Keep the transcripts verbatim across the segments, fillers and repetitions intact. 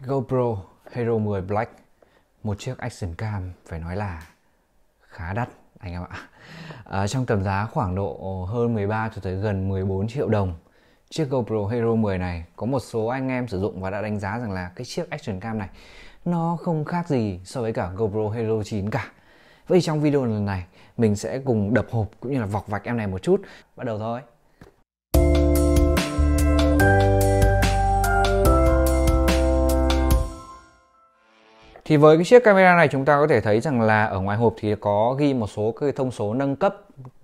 GoPro Hero mười Black, một chiếc action cam phải nói là khá đắt anh em ạ. À, trong tầm giá khoảng độ hơn mười ba cho tới gần mười bốn triệu đồng, chiếc GoPro Hero mười này có một số anh em sử dụng và đã đánh giá rằng là cái chiếc action cam này nó không khác gì so với cả GoPro Hero chín cả. Vậy trong video lần này mình sẽ cùng đập hộp cũng như là vọc vạch em này một chút. Bắt đầu thôi. Thì với cái chiếc camera này chúng ta có thể thấy rằng là ở ngoài hộp thì có ghi một số cái thông số nâng cấp,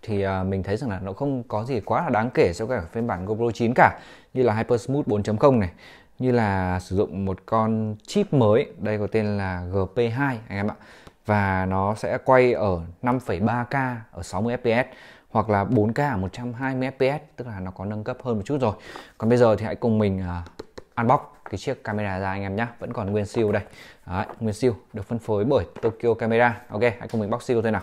thì mình thấy rằng là nó không có gì quá là đáng kể so với cả phiên bản GoPro chín cả, như là HyperSmooth bốn chấm không này, như là sử dụng một con chip mới đây có tên là G P hai anh em ạ, và nó sẽ quay ở năm phẩy ba K ở sáu mươi F P S hoặc là bốn K ở một trăm hai mươi F P S, tức là nó có nâng cấp hơn một chút rồi. Còn bây giờ thì hãy cùng mình unbox cái chiếc camera ra anh em nhé. Vẫn còn nguyên siêu đây. Đấy, nguyên siêu được phân phối bởi Tokyo Camera. Ok, hãy cùng mình bóc siêu thôi nào.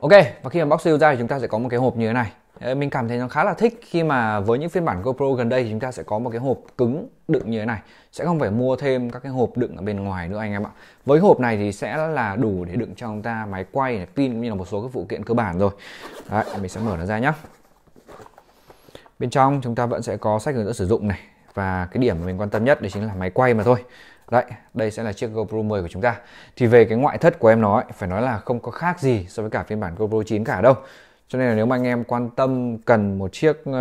Ok, và khi mà bóc siêu ra thì chúng ta sẽ có một cái hộp như thế này. Mình cảm thấy nó khá là thích khi mà với những phiên bản GoPro gần đây thì chúng ta sẽ có một cái hộp cứng đựng như thế này, sẽ không phải mua thêm các cái hộp đựng ở bên ngoài nữa anh em ạ. Với hộp này thì sẽ là đủ để đựng cho chúng ta máy quay này, pin cũng như là một số các phụ kiện cơ bản rồi. Đấy, mình sẽ mở nó ra nhé. Bên trong chúng ta vẫn sẽ có sách hướng dẫn sử dụng này, và cái điểm mà mình quan tâm nhất đấy chính là máy quay mà thôi. Đấy, đây sẽ là chiếc GoPro mười của chúng ta. Thì về cái ngoại thất của em nó ấy, phải nói là không có khác gì so với cả phiên bản GoPro chín cả đâu. Cho nên là nếu mà anh em quan tâm cần một chiếc uh,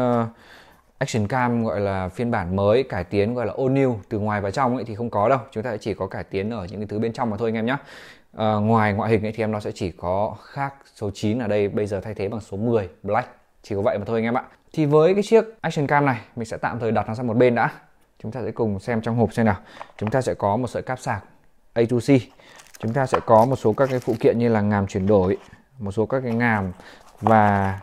action cam gọi là phiên bản mới, cải tiến gọi là all new từ ngoài vào trong ấy thì không có đâu. Chúng ta chỉ có cải tiến ở những cái thứ bên trong mà thôi anh em nhé. Uh, ngoài ngoại hình ấy thì em nó sẽ chỉ có khác số chín ở đây, bây giờ thay thế bằng số mười Black. Chỉ có vậy mà thôi anh em ạ. Thì với cái chiếc action cam này mình sẽ tạm thời đặt nó sang một bên đã. Chúng ta sẽ cùng xem trong hộp xem nào. Chúng ta sẽ có một sợi cáp sạc A to C. Chúng ta sẽ có một số các cái phụ kiện như là ngàm chuyển đổi, một số các cái ngàm và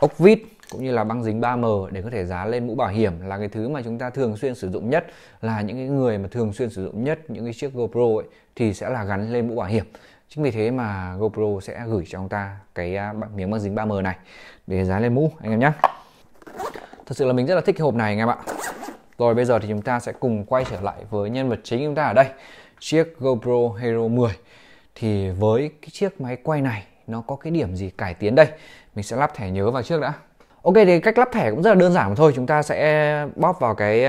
ốc vít cũng như là băng dính ba M để có thể dán lên mũ bảo hiểm, là cái thứ mà chúng ta thường xuyên sử dụng nhất, là những cái người mà thường xuyên sử dụng nhất những cái chiếc GoPro ấy, thì sẽ là gắn lên mũ bảo hiểm. Chính vì thế mà GoPro sẽ gửi cho chúng ta cái miếng băng dính ba M này để dán lên mũ anh em nhé. Thật sự là mình rất là thích cái hộp này anh em ạ. Rồi bây giờ thì chúng ta sẽ cùng quay trở lại với nhân vật chính chúng ta ở đây, chiếc GoPro Hero mười. Thì với cái chiếc máy quay này nó có cái điểm gì cải tiến đây? Mình sẽ lắp thẻ nhớ vào trước đã. Ok, thì cách lắp thẻ cũng rất là đơn giản thôi. Chúng ta sẽ bóp vào cái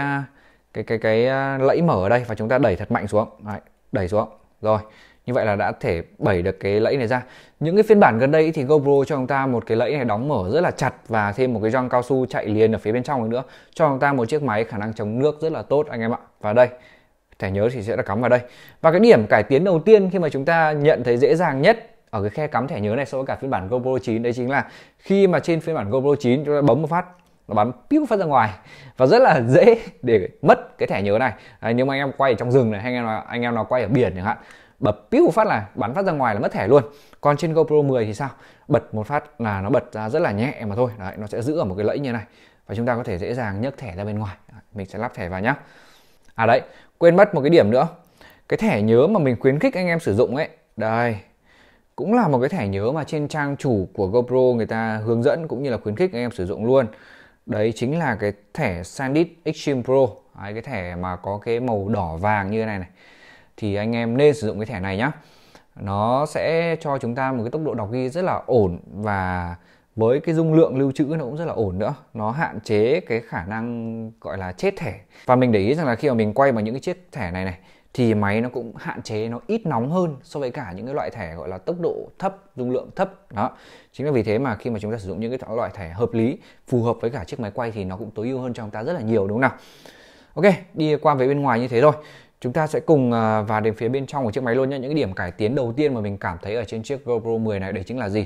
cái cái cái lẫy mở ở đây và chúng ta đẩy thật mạnh xuống. Đấy, đẩy xuống. Rồi, như vậy là đã thể bẩy được cái lẫy này ra. Những cái phiên bản gần đây thì GoPro cho chúng ta một cái lẫy này đóng mở rất là chặt và thêm một cái gioăng cao su chạy liền ở phía bên trong nữa, cho chúng ta một chiếc máy khả năng chống nước rất là tốt anh em ạ. Và đây, thẻ nhớ thì sẽ được cắm vào đây. Và cái điểm cải tiến đầu tiên khi mà chúng ta nhận thấy dễ dàng nhất ở cái khe cắm thẻ nhớ này so với cả phiên bản GoPro chín, đấy chính là khi mà trên phiên bản GoPro chín chúng ta bấm một phát, nó bắn piu phát ra ngoài và rất là dễ để mất cái thẻ nhớ này. Đấy, nếu mà anh em quay ở trong rừng này, anh em nào, anh em nào quay ở biển chẳng hạn, bật piu phát là bắn phát ra ngoài là mất thẻ luôn. Còn trên GoPro mười thì sao? Bật một phát là nó bật ra rất là nhẹ mà thôi. Đấy, nó sẽ giữ ở một cái lẫy như này và chúng ta có thể dễ dàng nhấc thẻ ra bên ngoài. Đấy, mình sẽ lắp thẻ vào nhá. À đấy, quên mất một cái điểm nữa. Cái thẻ nhớ mà mình khuyến khích anh em sử dụng ấy, đây cũng là một cái thẻ nhớ mà trên trang chủ của GoPro người ta hướng dẫn cũng như là khuyến khích anh em sử dụng luôn. Đấy chính là cái thẻ SanDisk Extreme Pro. Đấy, cái thẻ mà có cái màu đỏ vàng như thế này này. Thì anh em nên sử dụng cái thẻ này nhá. Nó sẽ cho chúng ta một cái tốc độ đọc ghi rất là ổn, và với cái dung lượng lưu trữ nó cũng rất là ổn nữa. Nó hạn chế cái khả năng gọi là chết thẻ. Và mình để ý rằng là khi mà mình quay bằng những cái chiếc thẻ này này thì máy nó cũng hạn chế, nó ít nóng hơn so với cả những cái loại thẻ gọi là tốc độ thấp, dung lượng thấp. Đó, chính là vì thế mà khi mà chúng ta sử dụng những cái loại thẻ hợp lý, phù hợp với cả chiếc máy quay thì nó cũng tối ưu hơn cho chúng ta rất là nhiều, đúng không nào? Ok, đi qua về bên ngoài như thế rồi. Chúng ta sẽ cùng vào đến phía bên trong của chiếc máy luôn nhé. Những cái điểm cải tiến đầu tiên mà mình cảm thấy ở trên chiếc GoPro mười này đấy chính là gì?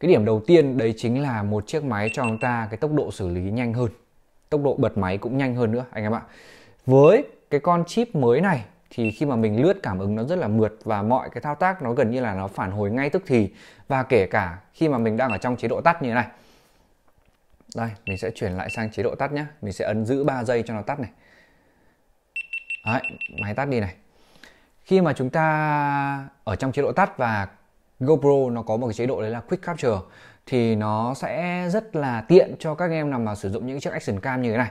Cái điểm đầu tiên đấy chính là một chiếc máy cho chúng ta cái tốc độ xử lý nhanh hơn, tốc độ bật máy cũng nhanh hơn nữa anh em ạ. Với cái con chip mới này thì khi mà mình lướt cảm ứng nó rất là mượt và mọi cái thao tác nó gần như là nó phản hồi ngay tức thì, và kể cả khi mà mình đang ở trong chế độ tắt như thế này. Đây, mình sẽ chuyển lại sang chế độ tắt nhé. Mình sẽ ấn giữ ba giây cho nó tắt này. Đấy, máy tắt đi này. Khi mà chúng ta ở trong chế độ tắt và GoPro nó có một cái chế độ đấy là Quick Capture thì nó sẽ rất là tiện cho các em nào mà sử dụng những chiếc action cam như thế này.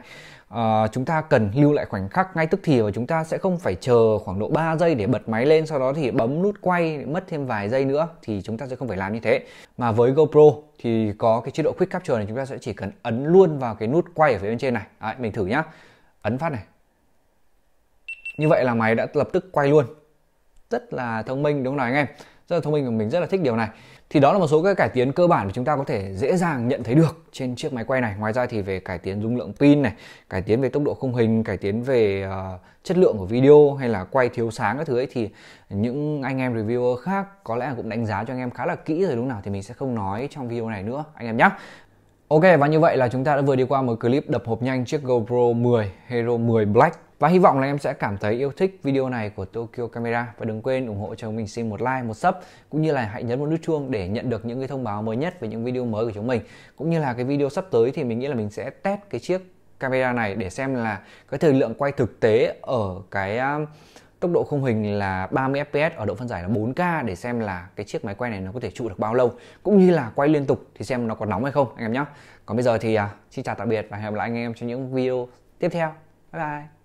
à, chúng ta cần lưu lại khoảnh khắc ngay tức thì, và chúng ta sẽ không phải chờ khoảng độ ba giây để bật máy lên, sau đó thì bấm nút quay mất thêm vài giây nữa, thì chúng ta sẽ không phải làm như thế. Mà với GoPro thì có cái chế độ Quick Capture này, chúng ta sẽ chỉ cần ấn luôn vào cái nút quay ở phía bên trên này. Đấy, mình thử nhá, ấn phát này. Như vậy là máy đã lập tức quay luôn. Rất là thông minh đúng không nào anh em? Rất là thông minh, và mình rất là thích điều này. Thì đó là một số các cải tiến cơ bản mà chúng ta có thể dễ dàng nhận thấy được trên chiếc máy quay này. Ngoài ra thì về cải tiến dung lượng pin này, cải tiến về tốc độ khung hình, cải tiến về uh, chất lượng của video hay là quay thiếu sáng các thứ ấy, thì những anh em reviewer khác có lẽ cũng đánh giá cho anh em khá là kỹ rồi đúng không nào, thì mình sẽ không nói trong video này nữa anh em nhé. Ok, và như vậy là chúng ta đã vừa đi qua một clip đập hộp nhanh chiếc GoPro mười Hero mười Black. Và hy vọng là em sẽ cảm thấy yêu thích video này của Tokyo Camera. Và đừng quên ủng hộ cho mình xin một like, một sub, cũng như là hãy nhấn một nút chuông để nhận được những cái thông báo mới nhất về những video mới của chúng mình. Cũng như là cái video sắp tới thì mình nghĩ là mình sẽ test cái chiếc camera này để xem là cái thời lượng quay thực tế ở cái tốc độ khung hình là ba mươi ép pê ét, ở độ phân giải là bốn K, để xem là cái chiếc máy quay này nó có thể trụ được bao lâu, cũng như là quay liên tục thì xem nó có nóng hay không anh em nhé. Còn bây giờ thì uh, xin chào tạm biệt và hẹn gặp lại anh em trong những video tiếp theo. Bye bye.